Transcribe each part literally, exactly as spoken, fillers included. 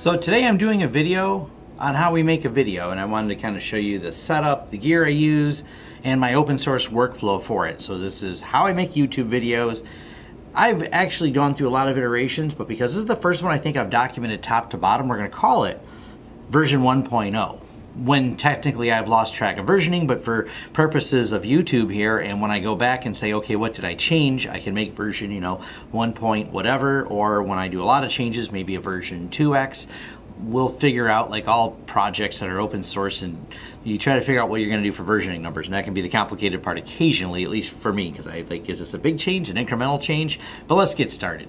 So today I'm doing a video on how we make a video, and I wanted to kind of show you the setup, the gear I use, and my open source workflow for it. So this is how I make YouTube videos. I've actually gone through a lot of iterations, but because this is the first one I think I've documented top to bottom, we're going to call it version one point oh. When technically I've lost track of versioning, but for purposes of YouTube here, and when I go back and say, okay, what did I change? I can make version, you know, one point whatever, or when I do a lot of changes, maybe a version two X. We'll figure out, like all projects that are open source, and you try to figure out what you're going to do for versioning numbers, and that can be the complicated part occasionally, at least for me, because I like, is this a big change, an incremental change? But let's get started.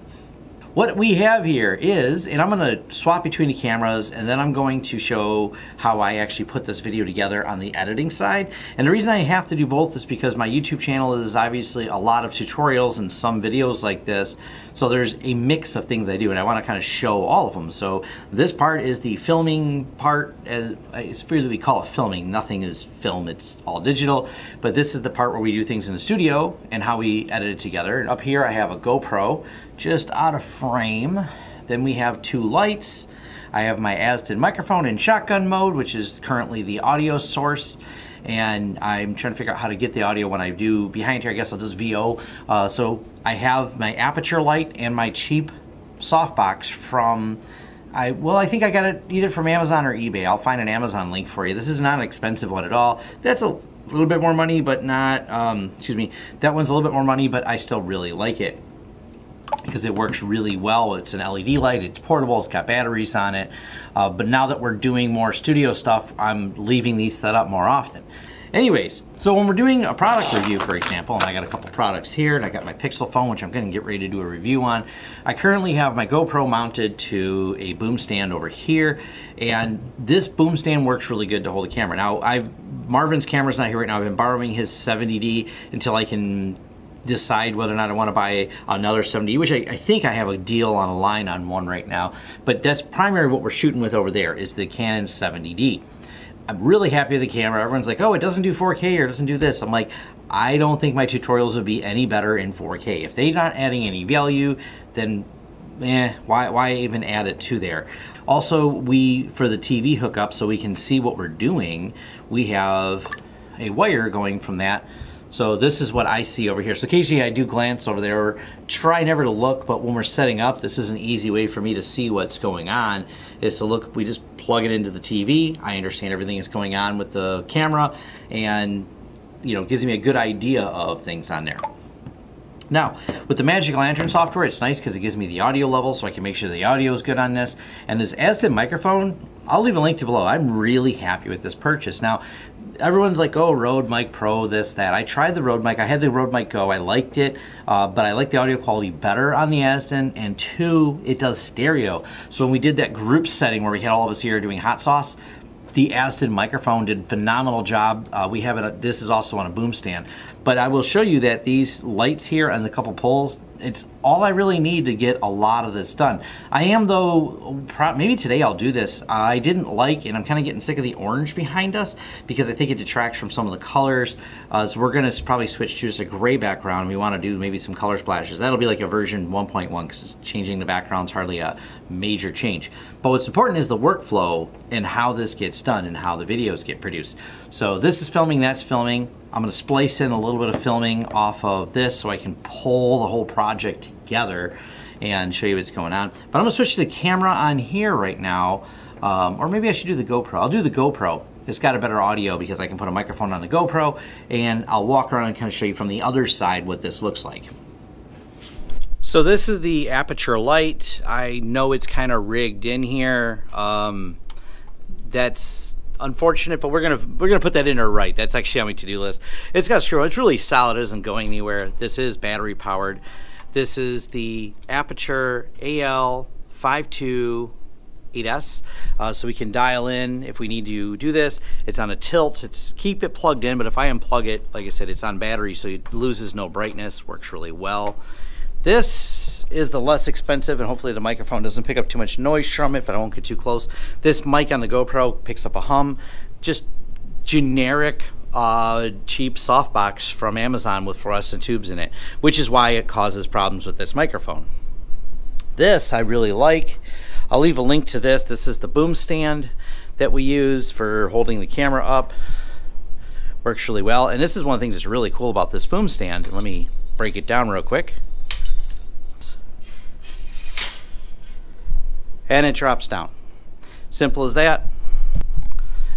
What we have here is, and I'm going to swap between the cameras, and then I'm going to show how I actually put this video together on the editing side. And the reason I have to do both is because my YouTube channel is obviously a lot of tutorials and some videos like this, so there's a mix of things I do, and I want to kind of show all of them. So this part is the filming part. It's freely we call it filming. Nothing is film, it's all digital, but this is the part where we do things in the studio and how we edit it together. And up here I have a GoPro just out of frame. Then we have two lights. I have my Azden microphone in shotgun mode, which is currently the audio source, and I'm trying to figure out how to get the audio when I do behind here. I guess I'll just V O. Uh, so I have my Aputure light and my cheap softbox from I well I think I got it either from Amazon or eBay. I'll find an Amazon link for you. This is not an expensive one at all. That's a little bit more money, but not um, excuse me. That one's a little bit more money, but I still really like it, because it works really well. It's an L E D light, it's portable, it's got batteries on it. Uh, but now that we're doing more studio stuff, I'm leaving these set up more often. Anyways, so when we're doing a product review, for example, and I got a couple products here, and I got my Pixel phone, which I'm gonna get ready to do a review on. I currently have my GoPro mounted to a boom stand over here, and this boom stand works really good to hold a camera. Now, I've, Marvin's camera's not here right now. I've been borrowing his seventy D until I can decide whether or not I want to buy another seventy, which I, I think I have a deal on a line on one right now, but that's primarily what we're shooting with over there is the Canon seventy D. I'm really happy with the camera. Everyone's like, oh, it doesn't do four K or it doesn't do this. I'm like, I don't think my tutorials would be any better in four K. If they're not adding any value, then eh, why, why even add it to there? Also, we, for the T V hookup, so we can see what we're doing, we have a wire going from that. So this is what I see over here. So occasionally I do glance over there, try never to look, but when we're setting up, this is an easy way for me to see what's going on, is to look, we just plug it into the T V. I understand everything that's going on with the camera, and you know, it gives me a good idea of things on there. Now, with the Magic Lantern software, it's nice because it gives me the audio level, so I can make sure the audio is good on this. And this Azden microphone, I'll leave a link to below. I'm really happy with this purchase. Now, everyone's like, oh, Rode Mic Pro, this, that. I tried the Rode Mic. I had the Rode Mic Go. I liked it, uh, but I like the audio quality better on the Azden. And two, it does stereo. So when we did that group setting where we had all of us here doing hot sauce, the Azden microphone did a phenomenal job. Uh, we have it, this is also on a boom stand. But I will show you that these lights here and the couple poles, it's all I really need to get a lot of this done. I am though, pro maybe today I'll do this. I didn't like, and I'm kind of getting sick of the orange behind us because I think it detracts from some of the colors. Uh, so we're gonna probably switch to just a gray background. We wanna do maybe some color splashes. That'll be like a version one point one because changing the background's hardly a major change. But what's important is the workflow and how this gets done and how the videos get produced. So this is filming, that's filming. I'm gonna splice in a little bit of filming off of this so I can pull the whole project together and show you what's going on. But I'm gonna switch to the camera on here right now, um, or maybe I should do the GoPro. I'll do the GoPro. It's got a better audio because I can put a microphone on the GoPro, and I'll walk around and kind of show you from the other side what this looks like. So this is the Aputure light. I know it's kind of rigged in here. Um, that's unfortunate, but we're gonna we're gonna put that in there, right? That's actually on my to-do list. It's got a screw. It's really solid. It isn't going anywhere. This is battery powered. This is the Aputure A L five two eight S, uh, so we can dial in if we need to do this. It's on a tilt. It's keep it plugged in, but if I unplug it, like I said, it's on battery, so it loses no brightness. Works really well. This is the less expensive, and hopefully the microphone doesn't pick up too much noise from it, but I won't get too close. This mic on the GoPro picks up a hum. Just generic, uh, cheap softbox from Amazon with fluorescent tubes in it, which is why it causes problems with this microphone. This I really like. I'll leave a link to this. This is the boom stand that we use for holding the camera up. Works really well. And this is one of the things that's really cool about this boom stand. Let me break it down real quick. And it drops down. Simple as that.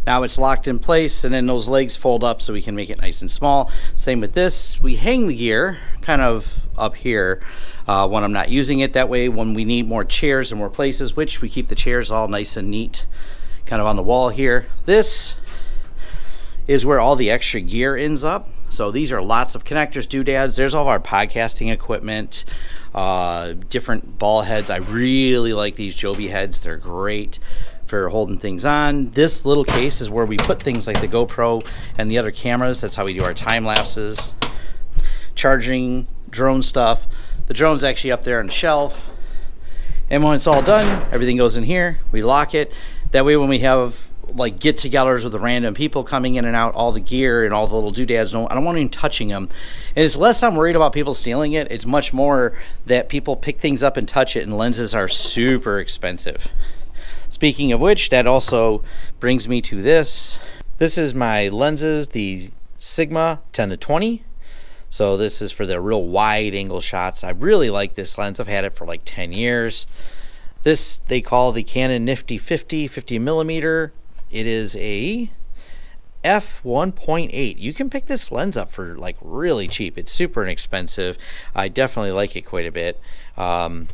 Now it's locked in place, and then those legs fold up so we can make it nice and small. Same with this. We hang the gear kind of up here uh, when I'm not using it. That way when we need more chairs and more places, which we keep the chairs all nice and neat kind of on the wall here. This is where all the extra gear ends up. So these are lots of connectors, doodads. There's all of our podcasting equipment, uh, different ball heads. I really like these Joby heads. They're great for holding things on. This little case is where we put things like the GoPro and the other cameras. That's how we do our time lapses, charging, drone stuff. The drone's actually up there on the shelf. And when it's all done, everything goes in here. We lock it. That way when we have like get-togethers with the random people coming in and out, all the gear and all the little doodads, don't, I don't want anyone touching them. And it's less I'm worried about people stealing it. It's much more that people pick things up and touch it, and lenses are super expensive. Speaking of which, that also brings me to this. This is my lenses, the Sigma ten to twenty. So this is for the real wide angle shots. I really like this lens. I've had it for like ten years. This they call the Canon Nifty fifty, fifty millimeter. It is a f one point eight. You can pick this lens up for like really cheap. It's super inexpensive. I definitely like it quite a bit. Um,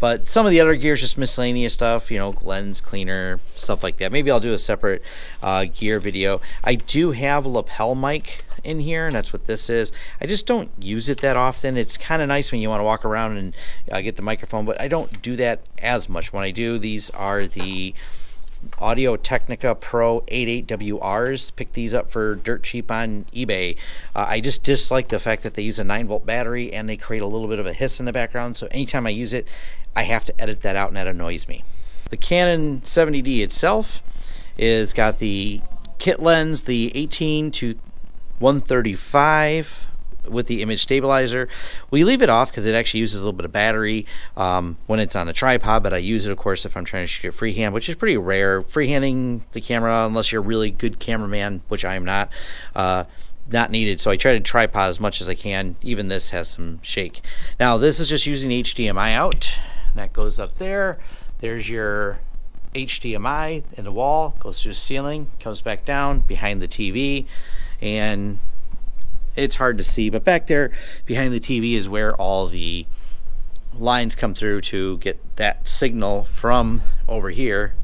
but some of the other gear is just miscellaneous stuff, you know, lens cleaner, stuff like that. Maybe I'll do a separate uh, gear video. I do have a lapel mic in here, and that's what this is. I just don't use it that often. It's kind of nice when you want to walk around and uh, get the microphone, but I don't do that as much. When I do, these are the Audio Technica Pro eighty-eight W Rs. Pick these up for dirt cheap on eBay. Uh, I just dislike the fact that they use a nine volt battery and they create a little bit of a hiss in the background, so anytime I use it, I have to edit that out, and that annoys me. The Canon seventy D itself is got the kit lens, the eighteen to one thirty-five with the image stabilizer. We leave it off because it actually uses a little bit of battery um, when it's on a tripod, but I use it, of course, if I'm trying to shoot it freehand, which is pretty rare. Freehanding the camera, unless you're a really good cameraman, which I am not, uh, not needed. So I try to tripod as much as I can. Even this has some shake. Now this is just using H D M I out. That goes up there. There's your H D M I in the wall, goes through the ceiling, comes back down behind the T V, and it's hard to see, but back there behind the T V is where all the lines come through to get that signal from over here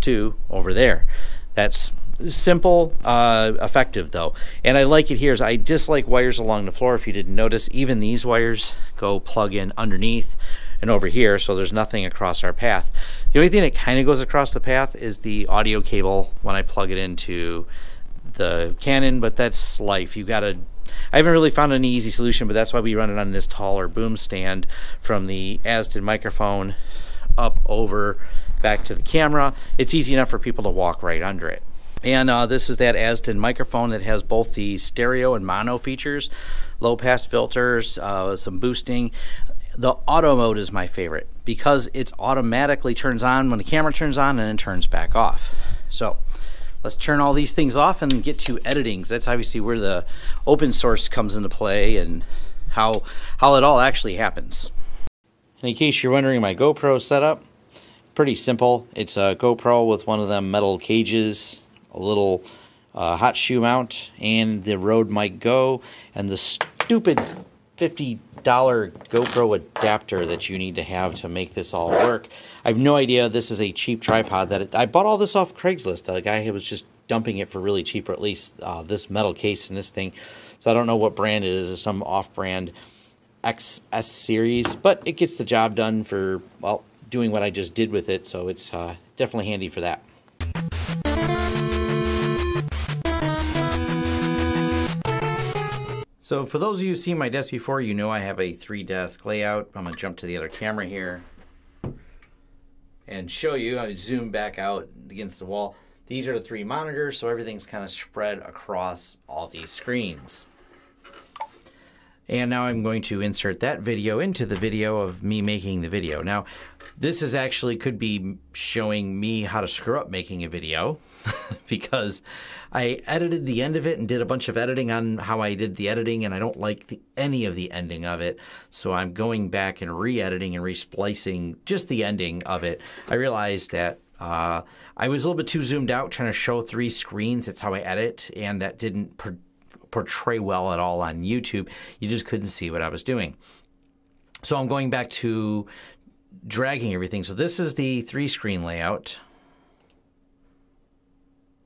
to over there. That's simple, uh, effective though. And I like it here. I dislike wires along the floor. If you didn't notice, even these wires go plug in underneath and over here, so there's nothing across our path. The only thing that kind of goes across the path is the audio cable when I plug it into the Canon, but that's life. You gotta, I haven't really found any easy solution, but that's why we run it on this taller boom stand from the Azden microphone up over back to the camera. It's easy enough for people to walk right under it. And uh, this is that Azden microphone that has both the stereo and mono features, low pass filters, uh, some boosting. The auto mode is my favorite because it automatically turns on when the camera turns on and then turns back off. So let's turn all these things off and get to editing. That's obviously where the open source comes into play and how, how it all actually happens. And in case you're wondering, my GoPro setup, pretty simple. It's a GoPro with one of them metal cages, a little uh, hot shoe mount, and the Rode Mic Go, and the stupid fifty dollar GoPro adapter that you need to have to make this all work. I have no idea. This is a cheap tripod that it, I bought all this off Craigslist. A guy was just dumping it for really cheap, or at least uh, this metal case and this thing. So I don't know what brand it is. It's some off-brand X S series, but it gets the job done for, well, doing what I just did with it. So it's uh, definitely handy for that. So for those of you who've seen my desk before, you know I have a three desk layout. I'm gonna jump to the other camera here and show you. I zoom back out against the wall. These are the three monitors, so everything's kind of spread across all these screens. And now I'm going to insert that video into the video of me making the video. Now, this is actually could be showing me how to screw up making a video because I edited the end of it and did a bunch of editing on how I did the editing, and I don't like the, any of the ending of it. So I'm going back and re-editing and resplicing just the ending of it. I realized that uh, I was a little bit too zoomed out trying to show three screens. That's how I edit, and that didn't produce portray well at all on YouTube. You just couldn't see what I was doing. So I'm going back to dragging everything. So this is the three screen layout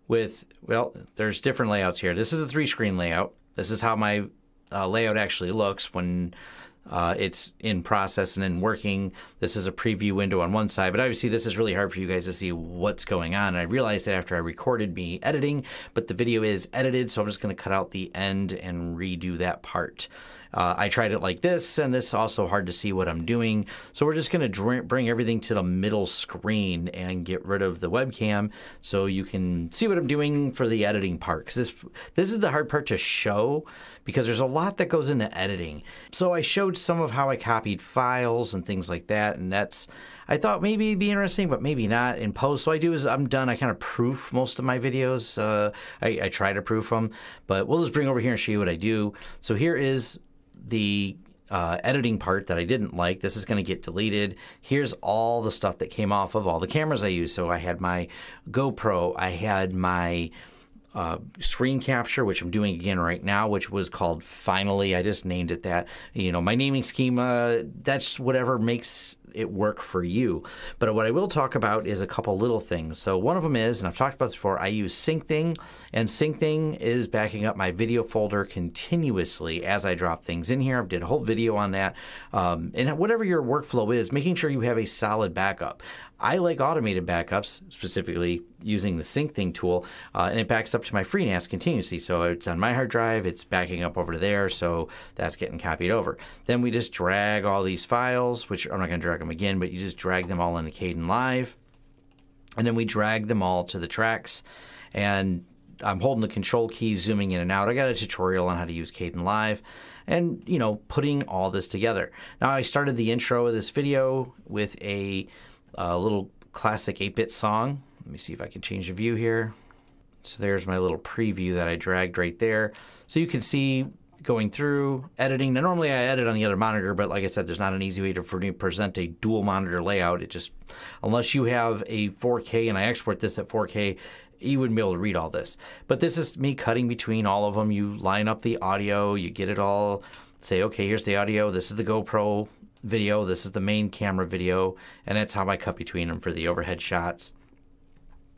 with, well, there's different layouts here. This is the three screen layout. This is how my uh, layout actually looks when uh, it's in process and in working. This is a preview window on one side, but obviously this is really hard for you guys to see what's going on. And I realized that after I recorded me editing, but the video is edited, so I'm just going to cut out the end and redo that part. Uh, I tried it like this, and this is also hard to see what I'm doing. So we're just going to bring everything to the middle screen and get rid of the webcam so you can see what I'm doing for the editing part. Because this, this is the hard part to show because there's a lot that goes into editing. So I showed some of how I copied files and things like that, and that's, I thought maybe it'd be interesting, but maybe not in post. So what I do is I'm done. I kind of proof most of my videos. Uh, I, I try to proof them, but we'll just bring over here and show you what I do. So here is the uh, editing part that I didn't like. This is going to get deleted. Here's all the stuff that came off of all the cameras I used. So I had my GoPro, I had my uh, screen capture, which I'm doing again right now, which was called Finally. I just named it that. You know, my naming schema, that's whatever makes it work for you. But what I will talk about is a couple little things. So one of them is, and I've talked about this before, I use SyncThing, and SyncThing is backing up my video folder continuously as I drop things in here. I've did a whole video on that. Um, and whatever your workflow is, making sure you have a solid backup. I like automated backups, specifically using the SyncThing tool, uh, and it backs up to my FreeNAS continuously. So it's on my hard drive, it's backing up over to there, so that's getting copied over. Then we just drag all these files, which I'm not going to drag them again, but you just drag them all into Kdenlive, and then we drag them all to the tracks, and I'm holding the control key, zooming in and out. I got a tutorial on how to use Kdenlive and, you know, putting all this together. Now, I started the intro of this video with a, a little classic eight bit song. Let me see if I can change the view here. So there's my little preview that I dragged right there. So you can see going through editing. Now normally I edit on the other monitor, but like I said, there's not an easy way to, for me to present a dual monitor layout. It just, unless you have a four K, and I export this at four K, you wouldn't be able to read all this. But this is me cutting between all of them. You line up the audio, you get it all, say, okay, here's the audio, this is the GoPro video, this is the main camera video, and that's how I cut between them for the overhead shots.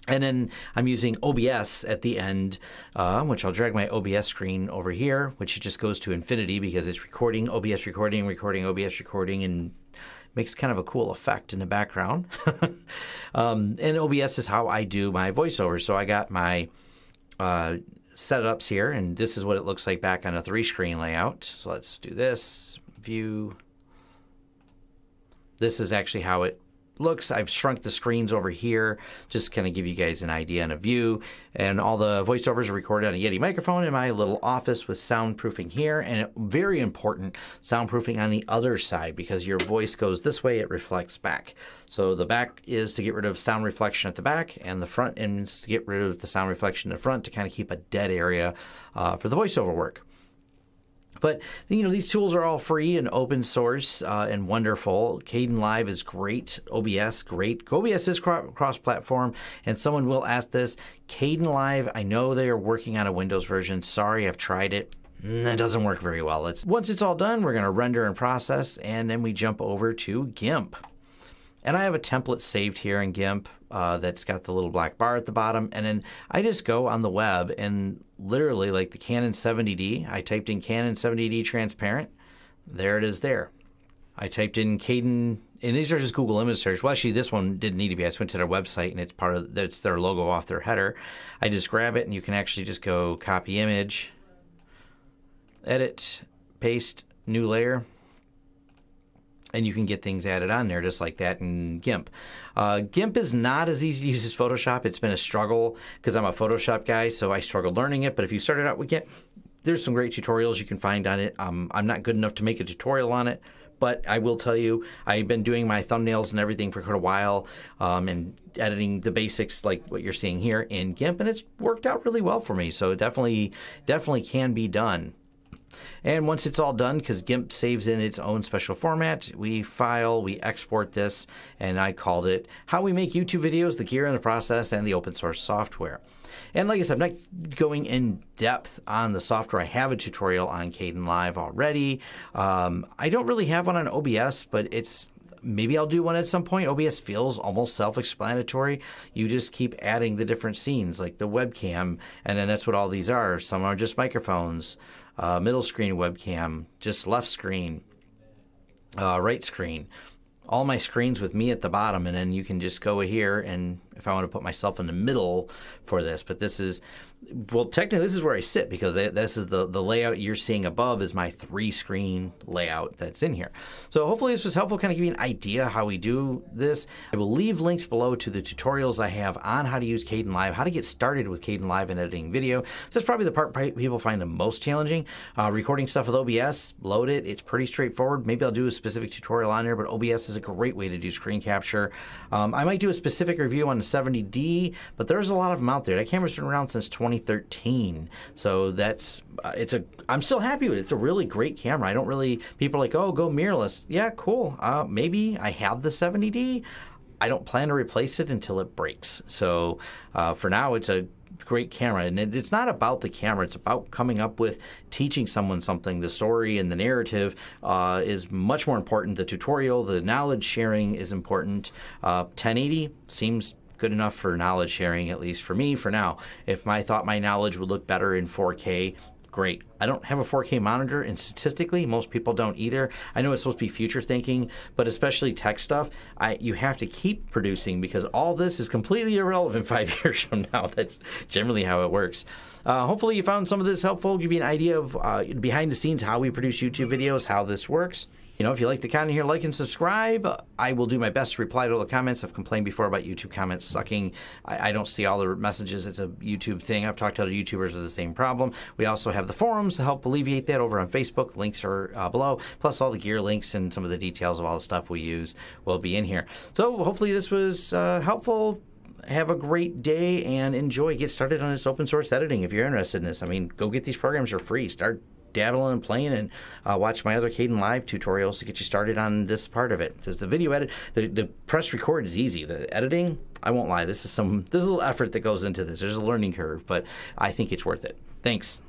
And then I'm using O B S at the end, uh, which I'll drag my O B S screen over here, which just goes to infinity because it's recording, O B S recording, recording, O B S recording, and makes kind of a cool effect in the background. um, and O B S is how I do my voiceover. So I got my uh, setups here, and this is what it looks like back on a three-screen layout. So let's do this, view. This is actually how it looks. I've shrunk the screens over here, just kind of give you guys an idea and a view. And all the voiceovers are recorded on a Yeti microphone in my little office with soundproofing here, and very important, soundproofing on the other side, because your voice goes this way, it reflects back. So the back is to get rid of sound reflection at the back, and the front is to get rid of the sound reflection in the front to kind of keep a dead area uh, for the voiceover work. But, you know, these tools are all free and open source uh, and wonderful. Kdenlive is great. O B S, great. O B S is cross-platform, and someone will ask this. Kdenlive, I know they are working on a Windows version. Sorry, I've tried it. That doesn't work very well. It's, once it's all done, we're going to render and process, and then we jump over to GIMP. And I have a template saved here in GIMP uh, that's got the little black bar at the bottom. And then I just go on the web and literally, like the Canon seventy D, I typed in Canon seventy D transparent. There it is there. I typed in Kden, and these are just Google image search. Well, actually, this one didn't need to be. I just went to their website, and it's part of that's their logo off their header. I just grab it, and you can actually just go copy image, edit, paste, new layer. And you can get things added on there just like that in GIMP. Uh, GIMP is not as easy to use as Photoshop. It's been a struggle because I'm a Photoshop guy, so I struggled learning it. But if you started out with GIMP, There's some great tutorials you can find on it. Um, I'm not good enough to make a tutorial on it, but I will tell you, I've been doing my thumbnails and everything for quite a while, um, and editing the basics like what you're seeing here in GIMP, and it's worked out really well for me. So it definitely, definitely can be done. And once it's all done, because GIMP saves in its own special format, we file, we export this, and I called it How We Make YouTube Videos, the Gear and the Process, and the Open Source Software. And like I said, I'm not going in depth on the software. I have a tutorial on Kdenlive already. Um, I don't really have one on O B S, but it's maybe I'll do one at some point. O B S feels almost self-explanatory. You just keep adding the different scenes, like the webcam, and then that's what all these are. Some are just microphones. Uh, middle screen webcam, just left screen, uh, right screen. All my screens with me at the bottom, and then you can just go here, and if I want to put myself in the middle for this, but this is, well, technically this is where I sit, because this is the, the layout you're seeing above is my three screen layout that's in here. So hopefully this was helpful, kind of give you an idea how we do this. I will leave links below to the tutorials I have on how to use Kdenlive, how to get started with Kdenlive and editing video. This is probably the part people find the most challenging. Uh, recording stuff with O B S, load it, it's pretty straightforward. Maybe I'll do a specific tutorial on there, but O B S is a great way to do screen capture. Um, I might do a specific review on the seventy D, but there's a lot of them out there. That camera's been around since twenty thirteen, so that's uh, it's a. I'm still happy with it. It's a really great camera. I don't really people are like, oh, go mirrorless. Yeah, cool. Uh, maybe I have the seventy D. I don't plan to replace it until it breaks. So uh, for now, it's a great camera, and it's not about the camera, it's about coming up with teaching someone something. The story and the narrative uh, is much more important. The tutorial, the knowledge sharing is important. uh, ten eighty seems good enough for knowledge sharing, at least for me for now. If I thought my knowledge would look better in four K, great. I don't have a four K monitor, and statistically, most people don't either. I know it's supposed to be future thinking, but especially tech stuff, I, you have to keep producing, because all this is completely irrelevant five years from now. That's generally how it works. Uh, hopefully you found some of this helpful, give you an idea of uh, behind the scenes how we produce YouTube videos, how this works. You know, if you like the content here, like and subscribe. I will do my best to reply to all the comments. I've complained before about YouTube comments sucking. I, I don't see all the messages. It's a YouTube thing. I've talked to other YouTubers with the same problem. We also have the forums to help alleviate that over on Facebook. Links are uh, below. Plus all the gear links and some of the details of all the stuff we use will be in here. So hopefully this was uh, helpful. Have a great day and enjoy. Get started on this open source editing if you're interested in this. I mean, go get these programs. They're free. Start dabbling and playing, and uh, watch my other Kdenlive tutorials to get you started on this part of it. Because the video edit, the, the press record is easy. The editing, I won't lie, this is some, there's a little effort that goes into this. There's a learning curve, but I think it's worth it. Thanks.